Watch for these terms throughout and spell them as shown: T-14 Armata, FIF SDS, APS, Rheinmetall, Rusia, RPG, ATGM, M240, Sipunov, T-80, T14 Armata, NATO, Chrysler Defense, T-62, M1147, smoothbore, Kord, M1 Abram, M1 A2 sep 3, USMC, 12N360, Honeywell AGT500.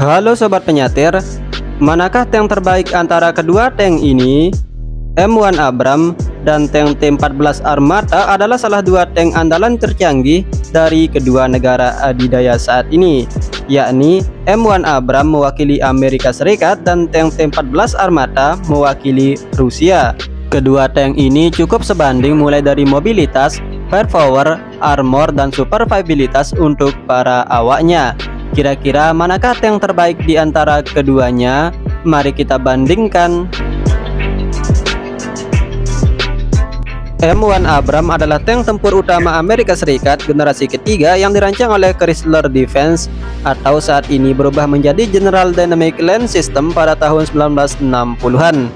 Halo sobat penyatir, manakah tank terbaik antara kedua tank ini? M1 Abram dan tank T14 Armata adalah salah dua tank andalan tercanggih dari kedua negara adidaya saat ini, yakni M1 Abram mewakili Amerika Serikat dan tank T14 Armata mewakili Rusia. Kedua tank ini cukup sebanding mulai dari mobilitas, firepower, armor, dan survivabilitas untuk para awaknya. Kira-kira manakah tank terbaik di antara keduanya? Mari kita bandingkan. M1 Abram adalah tank tempur utama Amerika Serikat generasi ketiga yang dirancang oleh Chrysler Defense atau saat ini berubah menjadi General Dynamic Land System pada tahun 1960-an.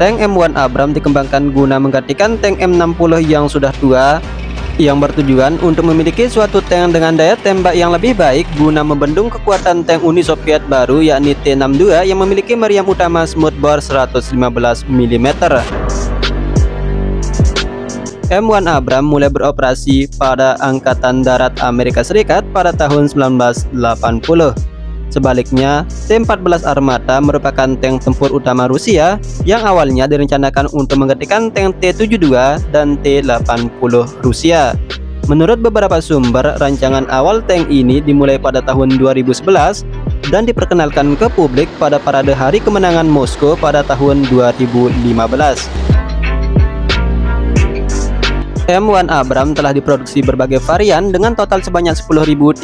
Tank M1 Abram dikembangkan guna menggantikan tank M60 yang sudah tua, yang bertujuan untuk memiliki suatu tank dengan daya tembak yang lebih baik guna membendung kekuatan tank Uni Soviet baru, yakni T-62 yang memiliki meriam utama smoothbore 115 mm. M1 Abram mulai beroperasi pada Angkatan Darat Amerika Serikat pada tahun 1980. Sebaliknya, T-14 Armata merupakan tank tempur utama Rusia yang awalnya direncanakan untuk menggantikan tank T-72 dan T-80 Rusia. Menurut beberapa sumber, rancangan awal tank ini dimulai pada tahun 2011 dan diperkenalkan ke publik pada parade Hari Kemenangan Moskow pada tahun 2015. M1 Abram telah diproduksi berbagai varian dengan total sebanyak 10.300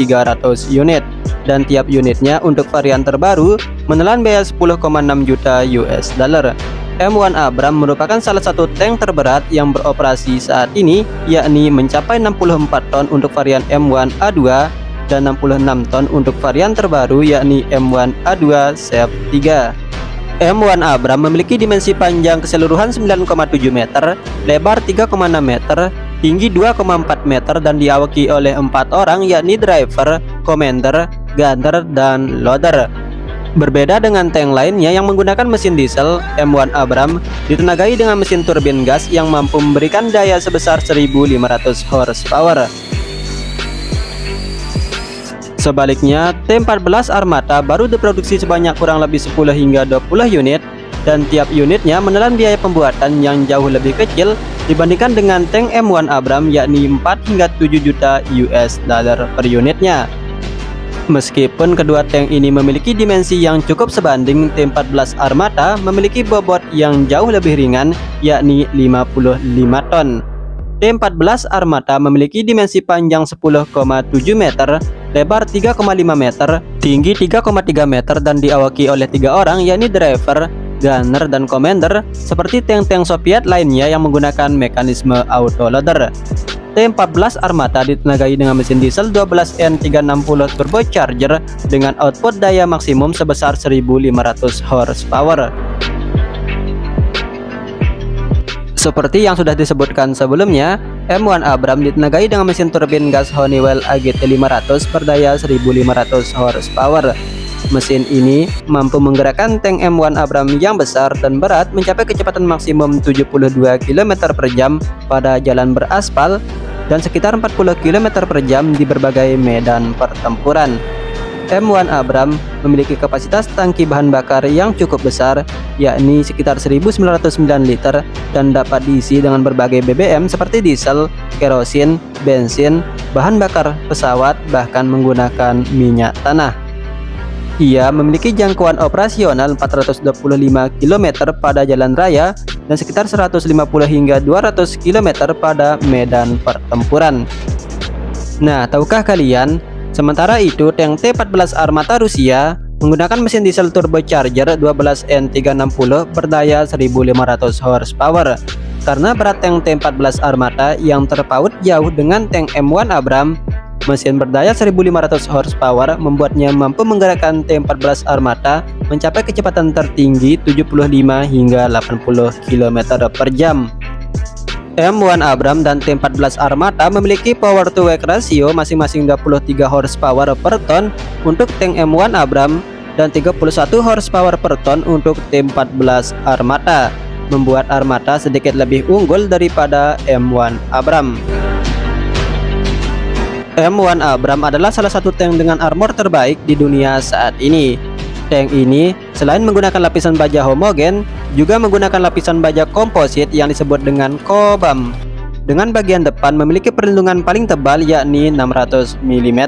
unit, dan tiap unitnya untuk varian terbaru menelan biaya 10,6 juta US dollar. M1 Abram merupakan salah satu tank terberat yang beroperasi saat ini, yakni mencapai 64 ton untuk varian M1 A2 dan 66 ton untuk varian terbaru yakni M1 A2 sep 3. M1 Abram memiliki dimensi panjang keseluruhan 9,7 meter, lebar 3,6 meter, tinggi 2,4 meter dan diawaki oleh 4 orang yakni driver, commander, gunner, dan loader. Berbeda dengan tank lainnya yang menggunakan mesin diesel, M1 Abram ditenagai dengan mesin turbin gas yang mampu memberikan daya sebesar 1500 horsepower. Sebaliknya, T-14 Armata baru diproduksi sebanyak kurang lebih 10 hingga 20 unit dan tiap unitnya menelan biaya pembuatan yang jauh lebih kecil dibandingkan dengan tank M1 Abram yakni 4 hingga 7 juta US dollar per unitnya. Meskipun kedua tank ini memiliki dimensi yang cukup sebanding, T-14 Armata memiliki bobot yang jauh lebih ringan yakni 55 ton. T-14 Armata memiliki dimensi panjang 10,7 meter, lebar 3,5 meter, tinggi 3,3 meter dan diawaki oleh 3 orang yakni driver, gunner, dan commander seperti tank-tank Soviet lainnya yang menggunakan mekanisme autoloader. T-14 Armata ditenagai dengan mesin diesel 12N360 turbocharger dengan output daya maksimum sebesar 1500 horsepower. Seperti yang sudah disebutkan sebelumnya, M1 Abram ditenagai dengan mesin turbin gas Honeywell AGT500 berdaya 1500 horsepower. Mesin ini mampu menggerakkan tank M1 Abram yang besar dan berat mencapai kecepatan maksimum 72 km per jam pada jalan beraspal dan sekitar 40 km per jam di berbagai medan pertempuran. M1 Abram memiliki kapasitas tangki bahan bakar yang cukup besar, yakni sekitar 1909 liter dan dapat diisi dengan berbagai BBM seperti diesel, kerosin, bensin, bahan bakar pesawat, bahkan menggunakan minyak tanah. Ia memiliki jangkauan operasional 425 km pada jalan raya dan sekitar 150 hingga 200 km pada medan pertempuran. Nah, tahukah kalian? Sementara itu, tank T-14 Armata Rusia menggunakan mesin diesel turbocharger 12N360 berdaya 1500 horsepower. Karena berat tank T-14 Armata yang terpaut jauh dengan tank M1 Abram, mesin berdaya 1500 horsepower membuatnya mampu menggerakkan T-14 Armata mencapai kecepatan tertinggi 75 hingga 80 km per jam. M1 Abram dan T-14 Armata memiliki power to weight ratio masing-masing 33 horsepower per ton untuk tank M1 Abram dan 31 horsepower per ton untuk T-14 Armata, membuat Armata sedikit lebih unggul daripada M1 Abram. M1 Abram adalah salah satu tank dengan armor terbaik di dunia saat ini. Tank ini selain menggunakan lapisan baja homogen, juga menggunakan lapisan baja komposit yang disebut dengan kobam. Dengan bagian depan memiliki perlindungan paling tebal yakni 600 mm.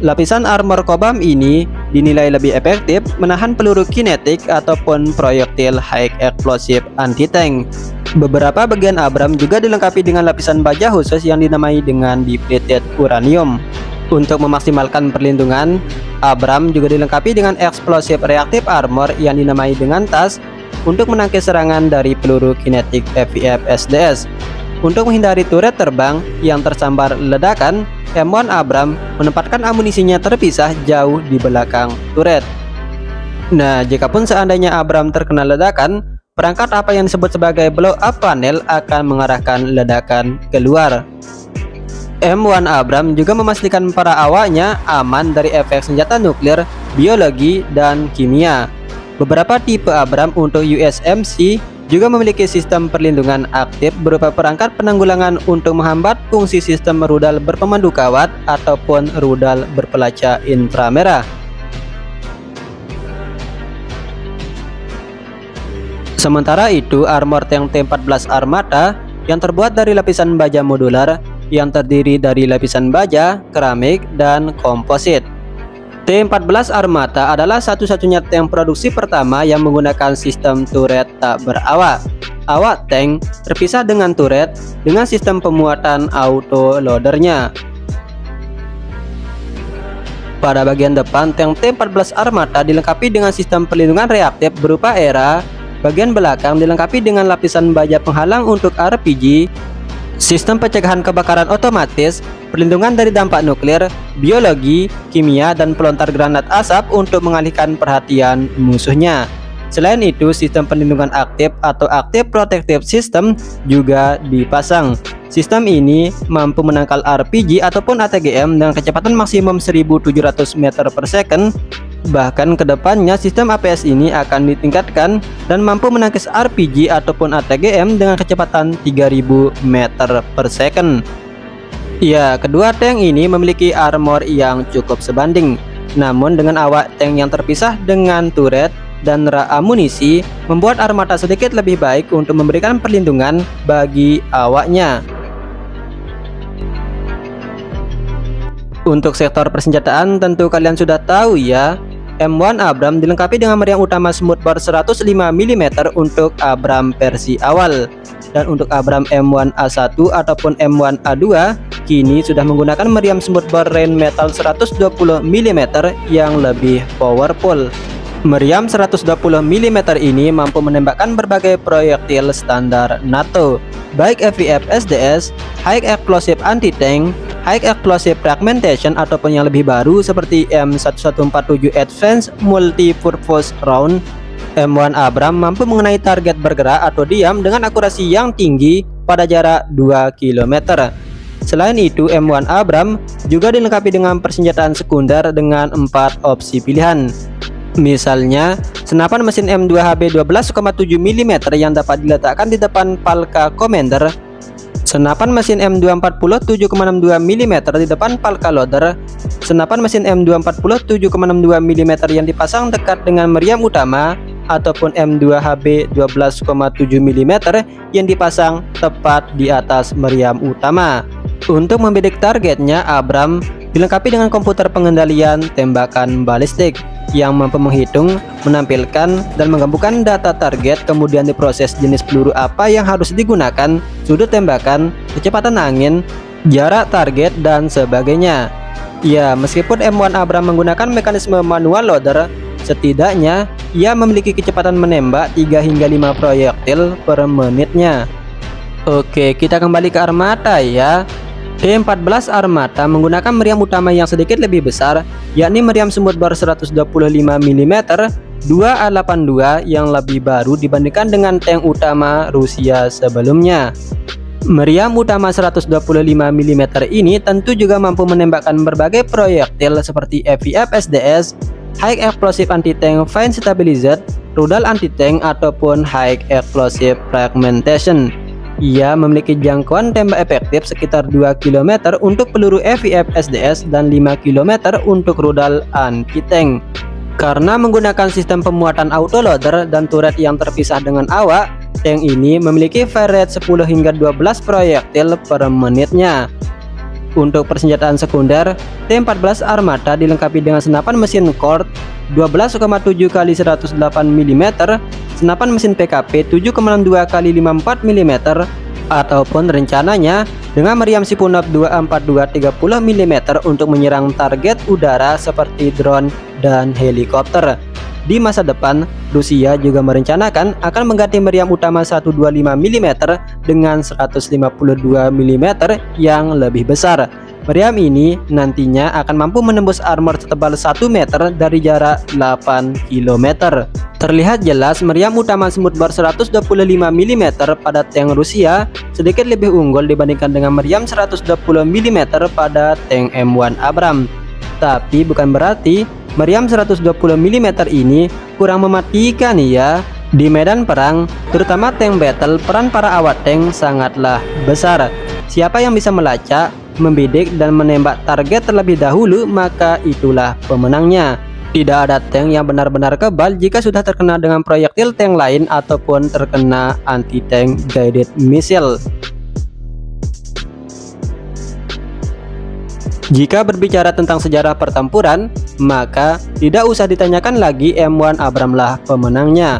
Lapisan armor kobam ini dinilai lebih efektif menahan peluru kinetik ataupun proyektil high explosive anti-tank. Beberapa bagian Abram juga dilengkapi dengan lapisan baja khusus yang dinamai dengan depleted uranium. Untuk memaksimalkan perlindungan, Abram juga dilengkapi dengan eksplosif reaktif armor yang dinamai dengan TAS untuk menangkis serangan dari peluru kinetik APFSDS. Untuk menghindari turret terbang yang tersambar ledakan, M1 Abram menempatkan amunisinya terpisah jauh di belakang turret. Nah, jikapun seandainya Abram terkena ledakan, perangkat apa yang disebut sebagai blow up panel akan mengarahkan ledakan keluar. M1 Abram juga memastikan para awaknya aman dari efek senjata nuklir, biologi, dan kimia. Beberapa tipe Abram untuk USMC juga memiliki sistem perlindungan aktif berupa perangkat penanggulangan untuk menghambat fungsi sistem rudal berpemandu kawat ataupun rudal berpelaca inframerah. Sementara itu, armor tank T14 Armata yang terbuat dari lapisan baja modular yang terdiri dari lapisan baja, keramik, dan komposit. T-14 Armata adalah satu-satunya tank produksi pertama yang menggunakan sistem turret tak berawak. Awak tank terpisah dengan turret dengan sistem pemuatan auto loadernya. Pada bagian depan, tank T-14 Armata dilengkapi dengan sistem perlindungan reaktif berupa era. Bagian belakang dilengkapi dengan lapisan baja penghalang untuk RPG, sistem pencegahan kebakaran otomatis, perlindungan dari dampak nuklir, biologi, kimia, dan pelontar granat asap untuk mengalihkan perhatian musuhnya. Selain itu, sistem perlindungan aktif atau active protective system juga dipasang. Sistem ini mampu menangkal RPG ataupun ATGM dengan kecepatan maksimum 1700 meter per second. Bahkan kedepannya sistem APS ini akan ditingkatkan dan mampu menangkis RPG ataupun ATGM dengan kecepatan 3000 meter per second. Ya, kedua tank ini memiliki armor yang cukup sebanding. Namun dengan awak tank yang terpisah dengan turret dan rak amunisi, membuat Armata sedikit lebih baik untuk memberikan perlindungan bagi awaknya. Untuk sektor persenjataan tentu kalian sudah tahu ya. M1 Abram dilengkapi dengan meriam utama smoothbore 105 mm untuk Abram versi awal, dan untuk Abram M1 A1 ataupun M1 A2 kini sudah menggunakan meriam smoothbore Rheinmetall 120 mm yang lebih powerful. Meriam 120 mm ini mampu menembakkan berbagai proyektil standar NATO, baik FIF SDS, high explosive anti-tank, high explosive fragmentation, ataupun yang lebih baru seperti M1147 Advanced Multi-Purpose Round. M1 Abram mampu mengenai target bergerak atau diam dengan akurasi yang tinggi pada jarak 2 km. Selain itu, M1 Abram juga dilengkapi dengan persenjataan sekunder dengan 4 opsi pilihan. Misalnya, senapan mesin M2HB 12,7 mm yang dapat diletakkan di depan Palka Commander, senapan mesin M240 7,62 mm di depan Palka Loader, senapan mesin M240 7,62 mm yang dipasang dekat dengan meriam utama, ataupun M2HB 12,7 mm yang dipasang tepat di atas meriam utama. Untuk membidik targetnya, Abram dilengkapi dengan komputer pengendalian tembakan balistik yang mampu menghitung, menampilkan, dan menggabungkan data target, kemudian diproses jenis peluru apa yang harus digunakan, sudut tembakan, kecepatan angin, jarak target, dan sebagainya. Ya, meskipun M1 Abram menggunakan mekanisme manual loader, setidaknya ia memiliki kecepatan menembak 3 hingga 5 proyektil per menitnya. Oke, kita kembali ke Armata ya. T-14 Armata menggunakan meriam utama yang sedikit lebih besar, yakni meriam smoothbore 125 mm 2A82 yang lebih baru dibandingkan dengan tank utama Rusia sebelumnya. Meriam utama 125 mm ini tentu juga mampu menembakkan berbagai proyektil seperti APFSDS, high explosive anti-tank fine stabilizer, rudal anti-tank, ataupun high explosive fragmentation. Ia memiliki jangkauan tembak efektif sekitar 2 km untuk peluru FIF SDS dan 5 km untuk rudal anti-tank. Karena menggunakan sistem pemuatan autoloader dan turret yang terpisah dengan awak, tank ini memiliki fire rate 10 hingga 12 proyektil per menitnya. Untuk persenjataan sekunder, T14 Armata dilengkapi dengan senapan mesin Kord 12,7 x 108 mm, senapan mesin PKP 7,62 x 54 mm, ataupun rencananya dengan meriam Sipunov 242 x 30 mm untuk menyerang target udara seperti drone dan helikopter. Di masa depan, Rusia juga merencanakan akan mengganti meriam utama 125 mm dengan 152 mm yang lebih besar. Meriam ini nantinya akan mampu menembus armor setebal 1 meter dari jarak 8 km. Terlihat jelas meriam utama smoothbore 125 mm pada tank Rusia sedikit lebih unggul dibandingkan dengan meriam 120 mm pada tank M1 Abram. Tapi bukan berarti meriam 120 mm ini kurang mematikan ya. Di medan perang, terutama tank battle, peran para awak tank sangatlah besar. Siapa yang bisa melacak, membidik dan menembak target terlebih dahulu, maka itulah pemenangnya. Tidak ada tank yang benar-benar kebal jika sudah terkena dengan proyektil tank lain ataupun terkena anti-tank guided missile. Jika berbicara tentang sejarah pertempuran, maka tidak usah ditanyakan lagi, M1 Abram lah pemenangnya.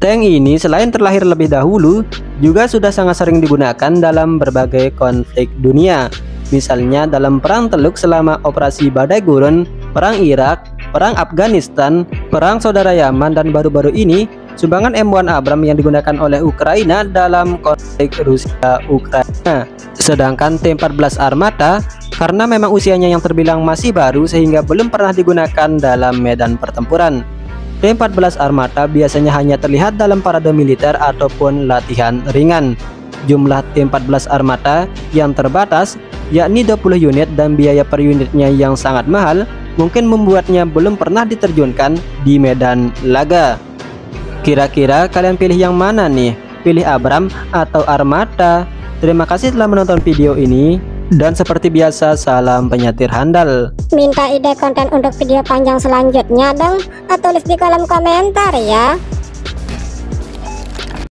Tank ini selain terlahir lebih dahulu, juga sudah sangat sering digunakan dalam berbagai konflik dunia. Misalnya dalam Perang Teluk selama Operasi Badai Gurun, Perang Irak, Perang Afghanistan, Perang Saudara Yaman, dan baru-baru ini sumbangan M1 Abram yang digunakan oleh Ukraina dalam konflik Rusia-Ukraina. Sedangkan T-14 Armata, karena memang usianya yang terbilang masih baru sehingga belum pernah digunakan dalam medan pertempuran. T-14 Armata biasanya hanya terlihat dalam parade militer ataupun latihan ringan. Jumlah T-14 Armata yang terbatas, yakni 20 unit, dan biaya per unitnya yang sangat mahal, mungkin membuatnya belum pernah diterjunkan di medan laga. Kira-kira kalian pilih yang mana nih? Pilih Abram atau Armata? Terima kasih telah menonton video ini. Dan seperti biasa, salam penyetir handal. Minta ide konten untuk video panjang selanjutnya dong, tulis di kolom komentar ya.